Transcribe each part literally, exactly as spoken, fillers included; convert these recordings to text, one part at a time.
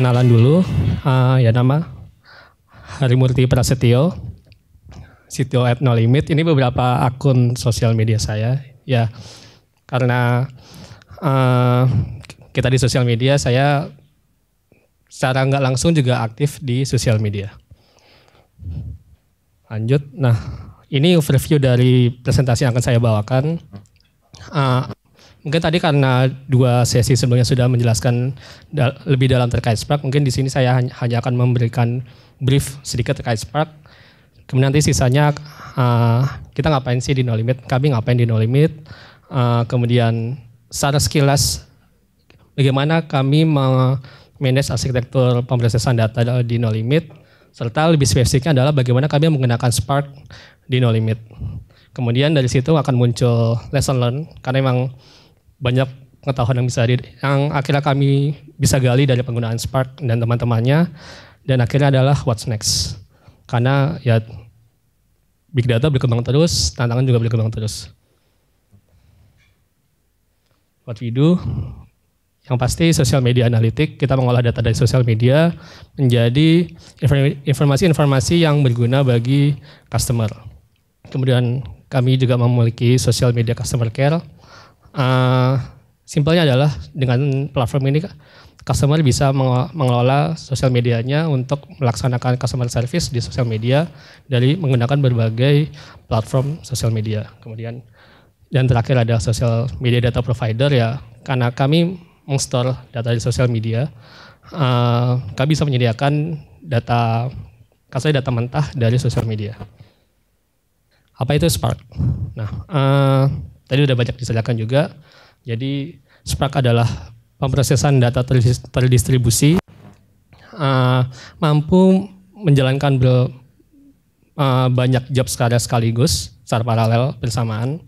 perkenalan dulu, uh, ya nama Harimurti Prasetio, C T O at No Limit. Ini beberapa akun sosial media saya. Ya, karena uh, kita di sosial media, saya secara nggak langsung juga aktif di sosial media. Lanjut, nah ini overview dari presentasi yang akan saya bawakan. Uh, Mungkin tadi karena dua sesi sebelumnya sudah menjelaskan da lebih dalam terkait Spark, mungkin di sini saya hanya akan memberikan brief sedikit terkait Spark. Kemudian nanti sisanya uh, kita ngapain sih di No Limit, kami ngapain di No Limit. Uh, kemudian secara sekilas bagaimana kami memanage arsitektur pemrosesan data di No Limit, serta lebih spesifiknya adalah bagaimana kami menggunakan Spark di No Limit. Kemudian dari situ akan muncul lesson learn, karena memang banyak pengetahuan yang bisa di, yang akhirnya kami bisa gali dari penggunaan Spark dan teman-temannya, dan akhirnya adalah what's next, karena ya big data berkembang terus, tantangan juga berkembang terus. What we do, yang pasti social media analitik, kita mengolah data dari social media menjadi informasi-informasi yang berguna bagi customer. Kemudian kami juga memiliki social media customer care. Uh, simpelnya adalah dengan platform ini customer bisa mengelola sosial medianya untuk melaksanakan customer service di sosial media dari menggunakan berbagai platform sosial media. Kemudian dan terakhir ada social media data provider, ya karena kami meng-store data di sosial media, uh, kami bisa menyediakan data, kasarnya data mentah dari sosial media. Apa itu Spark? Nah, uh, tadi udah banyak diserahkan juga. Jadi Spark adalah pemrosesan data terdistribusi, uh, mampu menjalankan ber, uh, banyak job secara sekaligus, secara paralel bersamaan.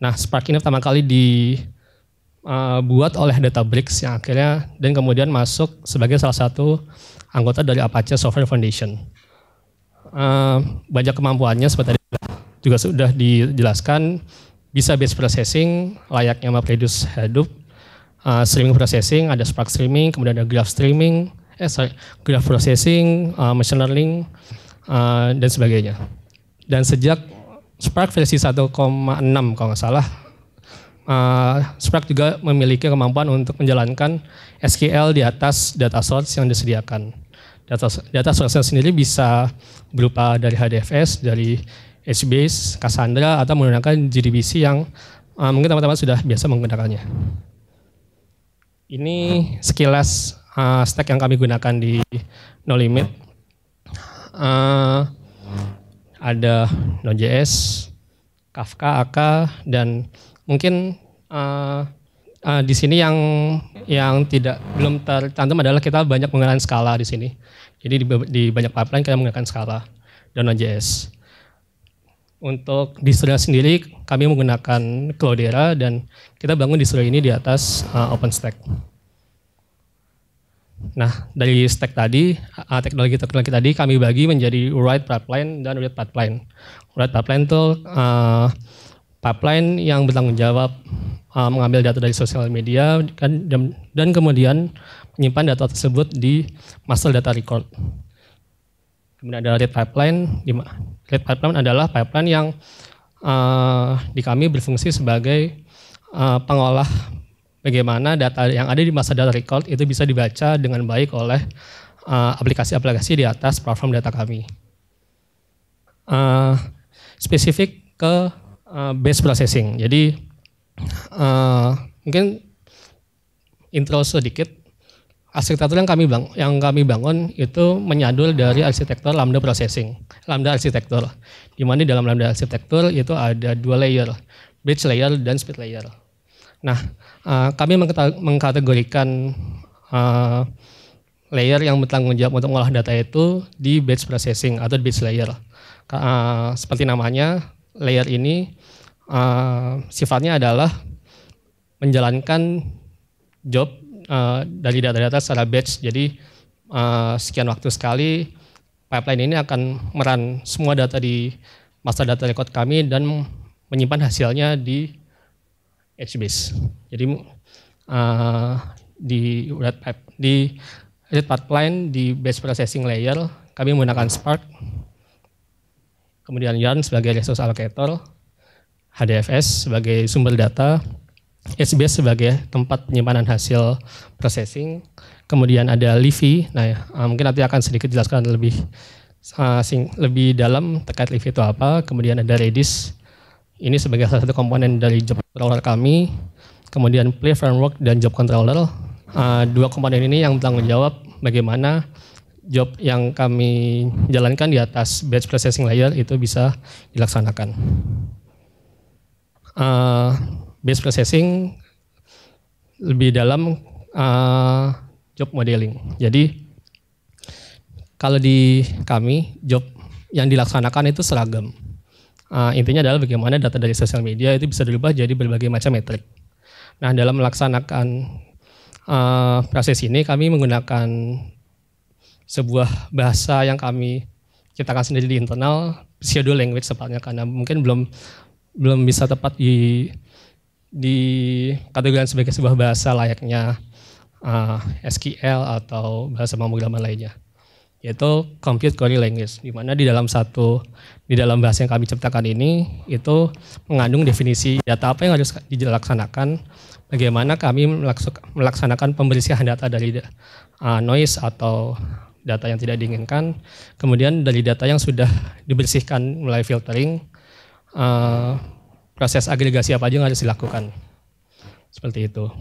Nah, Spark ini pertama kali dibuat uh, oleh Databricks yang akhirnya dan kemudian masuk sebagai salah satu anggota dari Apache Software Foundation. Uh, banyak kemampuannya seperti tadi juga sudah dijelaskan. Bisa batch processing, layaknya MapReduce Hadoop, uh, streaming processing, ada Spark streaming, kemudian ada graph streaming, eh sorry, graph processing, uh, machine learning, uh, dan sebagainya. Dan sejak Spark versi satu koma enam kalau nggak salah, uh, Spark juga memiliki kemampuan untuk menjalankan S Q L di atas data source yang disediakan. Data, data source sendiri bisa berupa dari H D F S, dari HBase, Cassandra, atau menggunakan J D B C yang uh, mungkin teman-teman sudah biasa menggunakannya. Ini sekilas uh, stack yang kami gunakan di No Limit. Uh, ada Node.js, Kafka, Akka, dan mungkin uh, uh, di sini yang yang tidak belum tercantum adalah kita banyak menggunakan Scala di sini. Jadi di, di banyak pipeline kita menggunakan Scala dan Node.js. Untuk distro sendiri, kami menggunakan Cloudera dan kita bangun distro ini di atas uh, OpenStack. Nah, dari stack tadi, uh, teknologi-teknologi tadi kami bagi menjadi write pipeline dan read pipeline. Write pipeline itu uh, pipeline yang bertanggung jawab uh, mengambil data dari sosial media dan, dan kemudian menyimpan data tersebut di master data record. Kemudian ada read pipeline. Read pipeline adalah pipeline yang uh, di kami berfungsi sebagai uh, pengolah bagaimana data yang ada di master data record itu bisa dibaca dengan baik oleh aplikasi-aplikasi uh, di atas platform data kami. Uh, spesifik ke uh, batch processing. Jadi uh, mungkin intro sedikit. Arsitektur yang kami bang, yang kami bangun itu menyadur dari arsitektur Lambda Processing, Lambda arsitektur. Di mana di dalam Lambda arsitektur itu ada dua layer, batch layer dan speed layer. Nah, uh, kami mengkategorikan uh, layer yang bertanggung jawab untuk mengolah data itu di batch processing atau batch layer. Uh, seperti namanya, layer ini uh, sifatnya adalah menjalankan job Uh, dari data-data secara batch, jadi uh, sekian waktu sekali pipeline ini akan merun semua data di master data record kami dan menyimpan hasilnya di HBase. Jadi uh, di, di read pipeline di batch processing layer, kami menggunakan Spark, kemudian YARN sebagai resource allocator, H D F S sebagai sumber data, HBase sebagai tempat penyimpanan hasil processing, kemudian ada Livy. Nah, ya, mungkin nanti akan sedikit jelaskan lebih uh, sing, lebih dalam terkait Livy itu apa. Kemudian ada Redis, ini sebagai salah satu komponen dari job controller kami. Kemudian Play Framework dan job controller, uh, dua komponen ini yang bertanggung jawab bagaimana job yang kami jalankan di atas batch processing layer itu bisa dilaksanakan. Uh, Batch processing lebih dalam uh, job modeling. Jadi kalau di kami job yang dilaksanakan itu seragam. Uh, intinya adalah bagaimana data dari sosial media itu bisa dirubah jadi berbagai macam metrik. Nah, dalam melaksanakan uh, proses ini kami menggunakan sebuah bahasa yang kami ciptakan sendiri di internal, pseudo language tepatnya, karena mungkin belum belum bisa tepat di dikategorikan sebagai sebuah bahasa layaknya uh, S Q L atau bahasa pemrograman lainnya, yaitu Computer Query Language, di mana di dalam satu di dalam bahasa yang kami ciptakan ini itu mengandung definisi data apa yang harus dilaksanakan, bagaimana kami melaksanakan pembersihan data dari uh, noise atau data yang tidak diinginkan, kemudian dari data yang sudah dibersihkan mulai filtering, uh, proses agregasi apa aja yang harus dilakukan, seperti itu.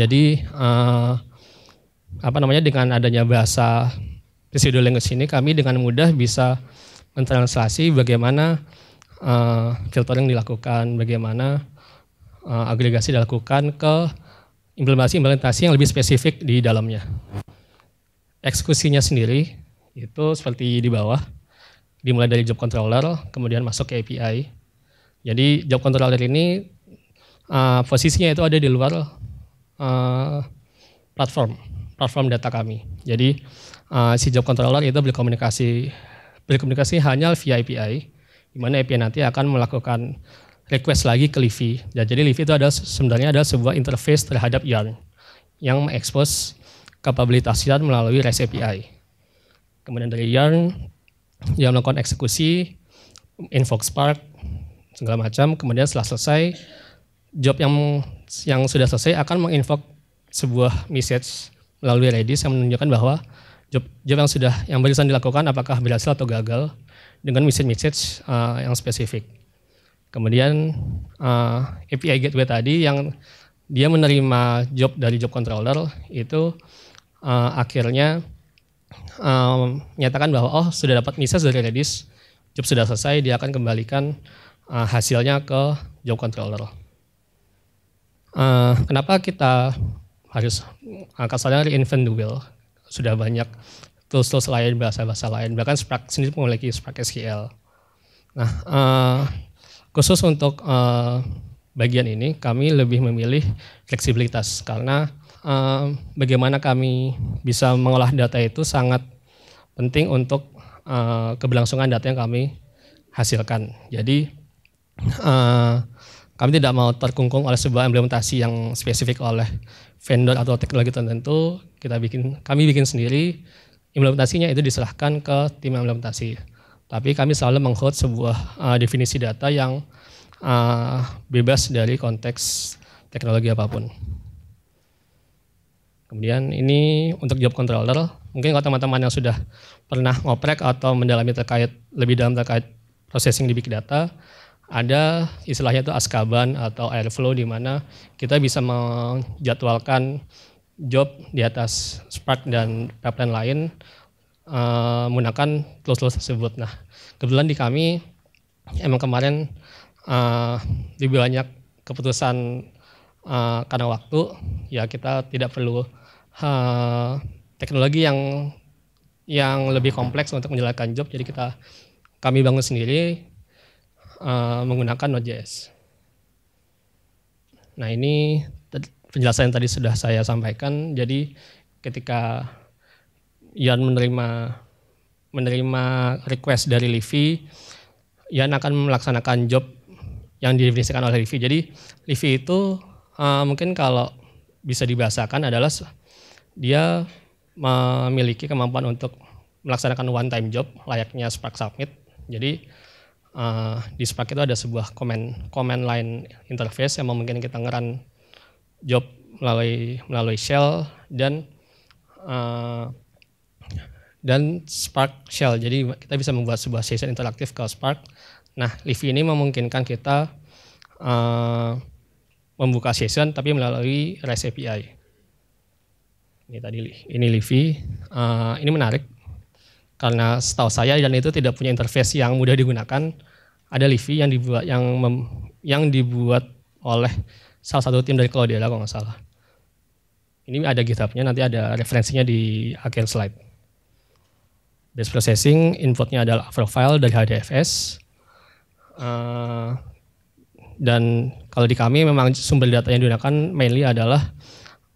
Jadi eh, apa namanya dengan adanya bahasa pseudo language ini kami dengan mudah bisa mentranslasi bagaimana eh, filtering dilakukan, bagaimana eh, agregasi dilakukan ke implementasi-implementasi yang lebih spesifik di dalamnya. Eksekusinya sendiri itu seperti di bawah, dimulai dari job controller, kemudian masuk ke A P I. Jadi job controller ini uh, posisinya itu ada di luar uh, platform, platform data kami. Jadi uh, si job controller itu berkomunikasi, berkomunikasi hanya via A P I, di mana A P I nanti akan melakukan request lagi ke Livy. Jadi Livy itu ada sebenarnya ada sebuah interface terhadap YARN yang mengekspos kapabilitas YARN melalui REST A P I. Kemudian dari YARN yang melakukan eksekusi, invoke Spark, segala macam. Kemudian setelah selesai job yang yang sudah selesai akan menginvoke sebuah message melalui Redis yang menunjukkan bahwa job job yang sudah yang barusan dilakukan apakah berhasil atau gagal dengan message-message uh, yang spesifik. Kemudian uh, A P I gateway tadi yang dia menerima job dari job controller itu uh, akhirnya uh, menyatakan bahwa oh sudah dapat message dari Redis, job sudah selesai, dia akan kembalikan Uh, hasilnya ke job controller. Uh, kenapa kita harus angkat uh, salahnya reinvent the wheel? Sudah banyak tools-tools lain, bahasa-bahasa lain, bahkan Spark sendiri memiliki Spark S Q L. Nah, uh, khusus untuk uh, bagian ini kami lebih memilih fleksibilitas karena uh, bagaimana kami bisa mengolah data itu sangat penting untuk uh, keberlangsungan data yang kami hasilkan. Jadi Uh, kami tidak mau terkungkung oleh sebuah implementasi yang spesifik oleh vendor atau teknologi tertentu. Kita bikin, kami bikin sendiri, implementasinya itu diserahkan ke tim implementasi. Tapi kami selalu meng-hold sebuah uh, definisi data yang uh, bebas dari konteks teknologi apapun. Kemudian ini untuk job controller, mungkin kalau teman-teman yang sudah pernah ngoprek atau mendalami terkait lebih dalam terkait processing di big data, ada istilahnya itu Askaban atau Airflow di mana kita bisa menjadwalkan job di atas Spark dan pipeline lain uh, menggunakan tools-tools tersebut. Nah, kebetulan di kami emang kemarin uh, lebih banyak keputusan uh, karena waktu, ya kita tidak perlu uh, teknologi yang yang lebih kompleks untuk menjalankan job. Jadi kita kami bangun sendiri. Uh, menggunakan Node.js. Nah, ini penjelasan yang tadi sudah saya sampaikan. Jadi ketika YARN menerima menerima request dari Livy, YARN akan melaksanakan job yang didefinisikan oleh Livy. Jadi Livy itu uh, mungkin kalau bisa dibahasakan adalah dia memiliki kemampuan untuk melaksanakan one time job layaknya Spark Submit. Jadi uh, di Spark itu ada sebuah command command line interface yang memungkinkan kita ngeran job melalui melalui shell dan uh, dan Spark shell. Jadi kita bisa membuat sebuah session interaktif ke Spark. Nah, Livy ini memungkinkan kita uh, membuka session tapi melalui REST A P I. Ini tadi ini Livy, uh, ini menarik karena setahu saya dan itu tidak punya interface yang mudah digunakan. Ada Livy yang dibuat yang mem, yang dibuat oleh salah satu tim dari Cloudera kalau nggak salah. Ini ada GitHub-nya, nanti ada referensinya di akhir slide. Batch processing, inputnya adalah Avro file dari H D F S. Uh, dan kalau di kami memang sumber data yang digunakan mainly adalah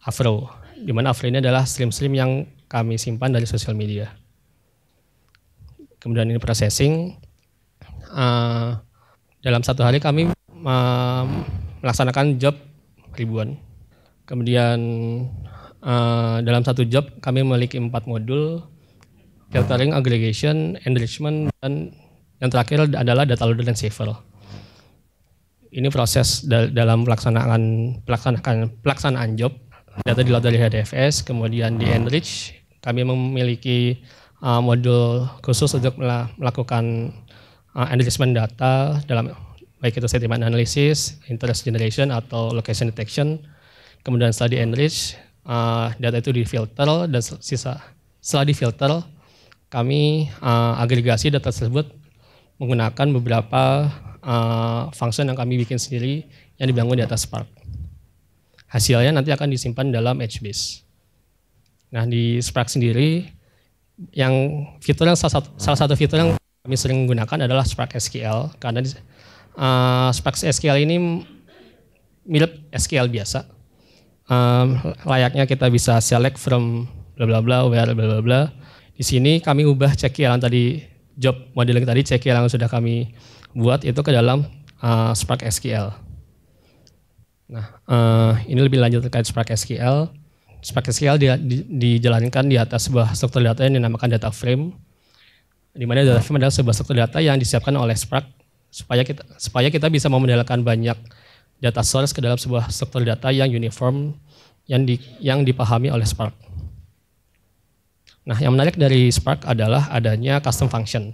Avro. Di mana Avro ini adalah stream-stream yang kami simpan dari sosial media. Kemudian ini processing. Uh, dalam satu hari kami uh, melaksanakan job ribuan. Kemudian uh, dalam satu job kami memiliki empat modul, filtering, aggregation, enrichment, dan yang terakhir adalah data loader dan saver. Ini proses da dalam pelaksanaan, pelaksanaan, pelaksanaan job. Data di load dari H D F S, kemudian di enrich, kami memiliki uh, modul khusus untuk melakukan uh, enrichment data dalam baik itu sentiment analysis, interest generation atau location detection. Kemudian setelah di enrich, uh, data itu difilter dan sisa setelah difilter, kami uh, agregasi data tersebut menggunakan beberapa uh, function yang kami bikin sendiri yang dibangun di atas Spark. Hasilnya nanti akan disimpan dalam HBase. Nah di Spark sendiri, yang fitur yang salah satu, salah satu fitur yang kami sering gunakan adalah Spark S Q L karena uh, Spark S Q L ini mirip S Q L biasa. Um, layaknya kita bisa select from bla bla bla where bla bla bla. Di sini kami ubah C Q L yang tadi job modeling tadi C Q L yang sudah kami buat itu ke dalam uh, Spark S Q L. Nah, uh, ini lebih lanjut terkait Spark S Q L. Spark S Q L di, di, dijalankan di atas sebuah struktur data yang dinamakan data frame, di mana data frame adalah sebuah struktur data yang disiapkan oleh Spark supaya kita supaya kita bisa memodelkan banyak data source ke dalam sebuah struktur data yang uniform yang di, yang dipahami oleh Spark. Nah, yang menarik dari Spark adalah adanya custom function.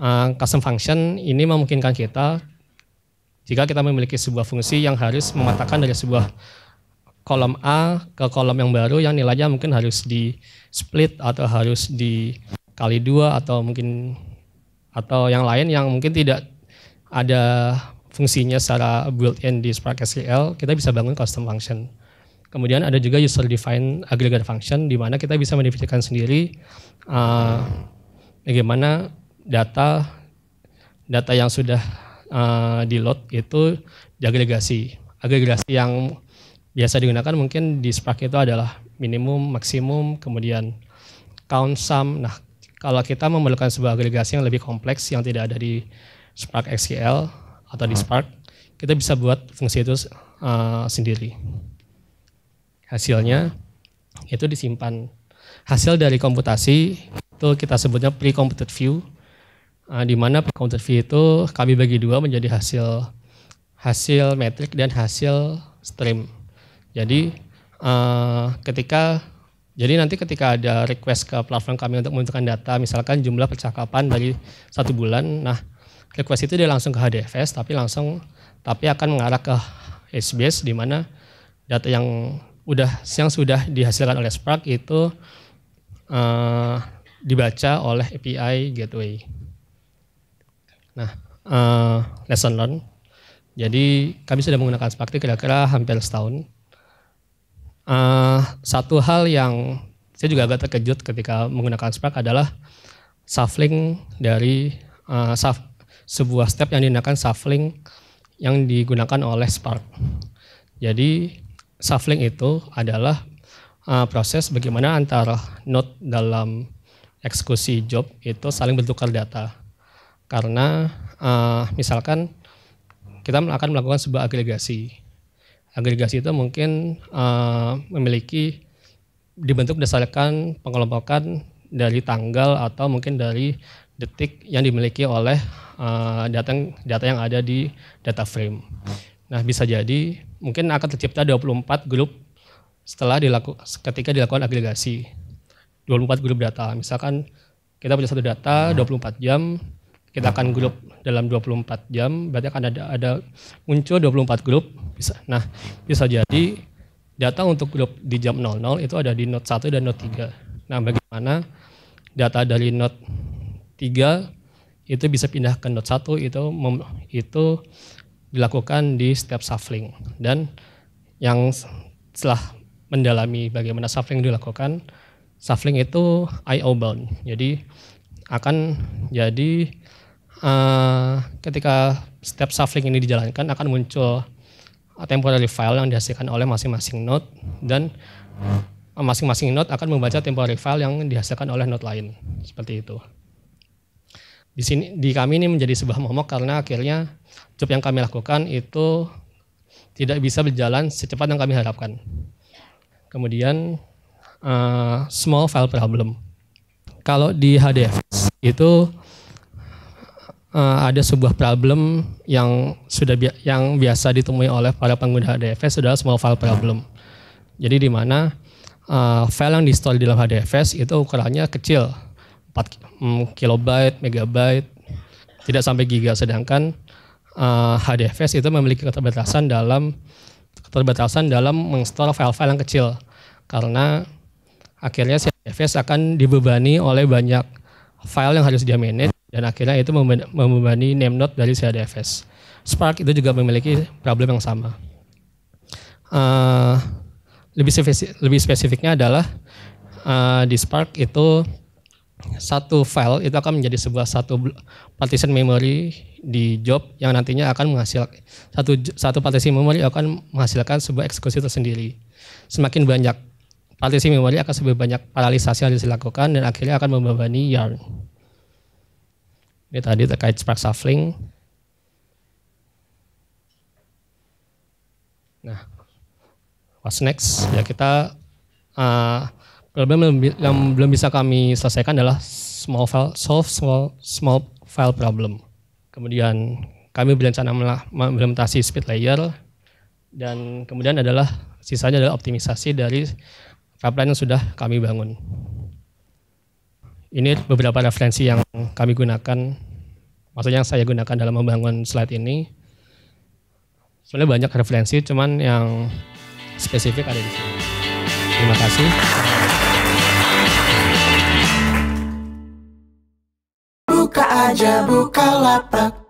Uh, custom function ini memungkinkan kita jika kita memiliki sebuah fungsi yang harus memetakan dari sebuah kolom A ke kolom yang baru yang nilainya mungkin harus di split atau harus dikali dua atau mungkin atau yang lain yang mungkin tidak ada fungsinya secara built-in di Spark S Q L, kita bisa bangun custom function. Kemudian ada juga user-defined aggregate function di mana kita bisa mendefinisikan sendiri uh, bagaimana data data yang sudah Uh, di load itu diagregasi. Agregasi yang biasa digunakan mungkin di Spark itu adalah minimum, maksimum, kemudian count, sum. Nah, kalau kita memerlukan sebuah agregasi yang lebih kompleks yang tidak ada di Spark S Q L atau di Spark, kita bisa buat fungsi itu uh, sendiri. Hasilnya itu disimpan. Hasil dari komputasi itu kita sebutnya pre-computed view. Uh, di mana pre-computed view itu kami bagi dua menjadi hasil hasil metrik dan hasil stream. Jadi uh, ketika jadi nanti ketika ada request ke platform kami untuk menentukan data, misalkan jumlah percakapan dari satu bulan, nah request itu dia langsung ke H D F S, tapi langsung tapi akan mengarah ke HBase di mana data yang udah yang sudah dihasilkan oleh Spark itu uh, dibaca oleh A P I gateway. Nah, uh, lesson learned. Jadi kami sudah menggunakan Spark kira-kira hampir setahun. Uh, satu hal yang saya juga agak terkejut ketika menggunakan Spark adalah shuffling dari uh, shuff, sebuah step yang digunakan shuffling yang digunakan oleh Spark. Jadi shuffling itu adalah uh, proses bagaimana antara node dalam eksekusi job itu saling bertukar data. Karena uh, misalkan kita akan melakukan sebuah agregasi. Agregasi itu mungkin uh, memiliki dibentuk berdasarkan pengelompokan dari tanggal atau mungkin dari detik yang dimiliki oleh uh, data, data yang ada di data frame. Nah, bisa jadi mungkin akan tercipta dua puluh empat grup setelah dilaku, ketika dilakukan agregasi. dua puluh empat grup data. Misalkan kita punya satu data dua puluh empat jam, kita akan grup dalam dua puluh empat jam, berarti akan ada, ada muncul dua puluh empat grup. Bisa, nah, bisa jadi data untuk grup di jam nol nol itu ada di node satu dan node tiga. Nah, bagaimana data dari node tiga itu bisa pindah ke node satu, itu mem, itu dilakukan di step shuffling. Dan yang setelah mendalami bagaimana shuffling dilakukan, shuffling itu I O bound. Jadi akan jadi uh, ketika step shuffling ini dijalankan akan muncul temporary file yang dihasilkan oleh masing-masing node, dan masing-masing node akan membaca temporary file yang dihasilkan oleh node lain, seperti itu. Di sini di kami ini menjadi sebuah momok karena akhirnya job yang kami lakukan itu tidak bisa berjalan secepat yang kami harapkan. Kemudian uh, small file problem. Kalau di H D F S itu Uh, ada sebuah problem yang sudah bi yang biasa ditemui oleh para pengguna H D F S adalah small file problem. Jadi di mana uh, file yang di-store di dalam H D F S itu ukurannya kecil, empat kilobyte, megabyte, tidak sampai giga. Sedangkan uh, H D F S itu memiliki keterbatasan dalam keterbatasan dalam meng-store file-file yang kecil, karena akhirnya si H D F S akan dibebani oleh banyak file yang harus dia manage. Dan akhirnya itu membebani NameNode dari SharedFS. Spark itu juga memiliki problem yang sama. Uh, lebih, spesifik, lebih spesifiknya adalah uh, di Spark itu satu file itu akan menjadi sebuah satu partition memory di job yang nantinya akan menghasilkan satu satu partition memory akan menghasilkan sebuah eksekusi tersendiri. Semakin banyak partisi memory akan semakin banyak paralisasi yang harus dilakukan dan akhirnya akan membebani YARN. Ini tadi terkait Spark shuffling. Nah, what's next? Ya, kita uh, problem yang belum bisa kami selesaikan adalah small file, solve small small file problem. Kemudian kami berencana mengimplementasi speed layer, dan kemudian adalah sisanya adalah optimisasi dari pipeline yang sudah kami bangun. Ini beberapa referensi yang kami gunakan, maksudnya yang saya gunakan dalam membangun slide ini. Sebenarnya banyak referensi, cuman yang spesifik ada di sini. Terima kasih. Buka aja Bukalapak.